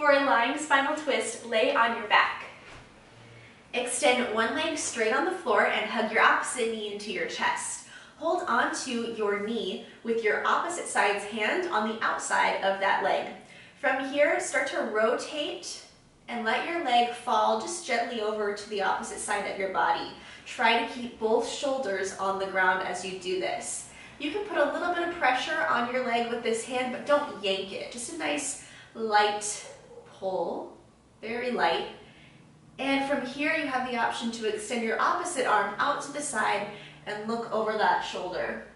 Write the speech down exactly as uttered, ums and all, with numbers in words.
For a lying spinal twist, lay on your back. Extend one leg straight on the floor and hug your opposite knee into your chest. Hold onto your knee with your opposite side's hand on the outside of that leg. From here, start to rotate and let your leg fall just gently over to the opposite side of your body. Try to keep both shoulders on the ground as you do this. You can put a little bit of pressure on your leg with this hand, but don't yank it. Just a nice light pull, very light. And from here, you have the option to extend your opposite arm out to the side and look over that shoulder.